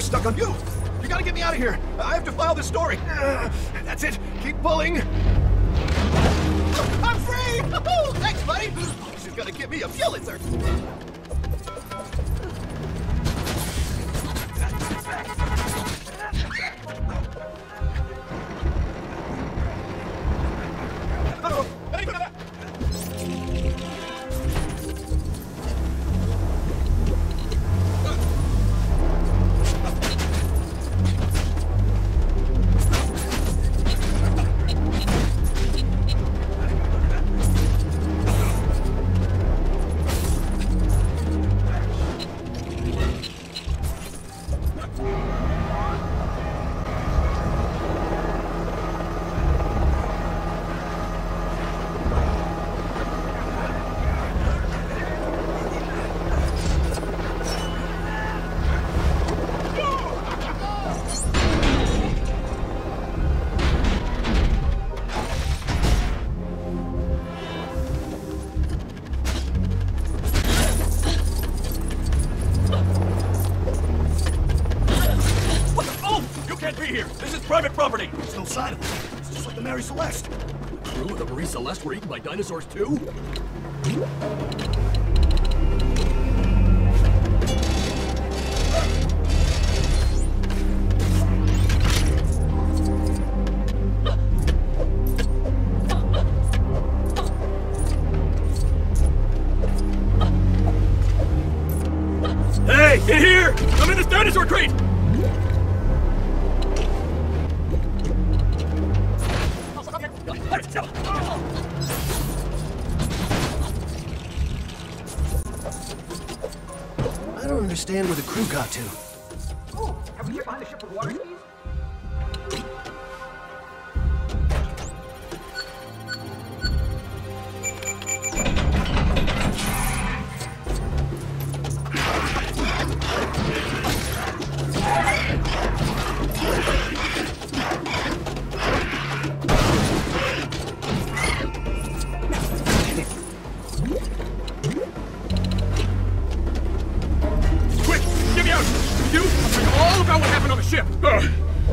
Stuck on you! You gotta get me out of here! I have to file this story! That's it! Keep pulling! I'm free! Thanks, buddy! This is gonna get me a Pulitzer! Property. There's no sign of it. It's just like the Mary Celeste. The crew of the Mary Celeste were eaten by dinosaurs too? Hey, in here! I'm in this dinosaur crate! I don't understand where the crew got to. Oh, have we found the ship with water keys?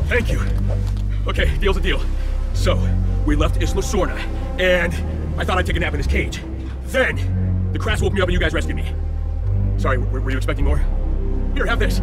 Thank you. Okay, deal's a deal. So, we left Isla Sorna, and I thought I'd take a nap in this cage. Then, the crash woke me up and you guys rescued me. Sorry, were you expecting more? Here, have this.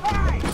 Behind!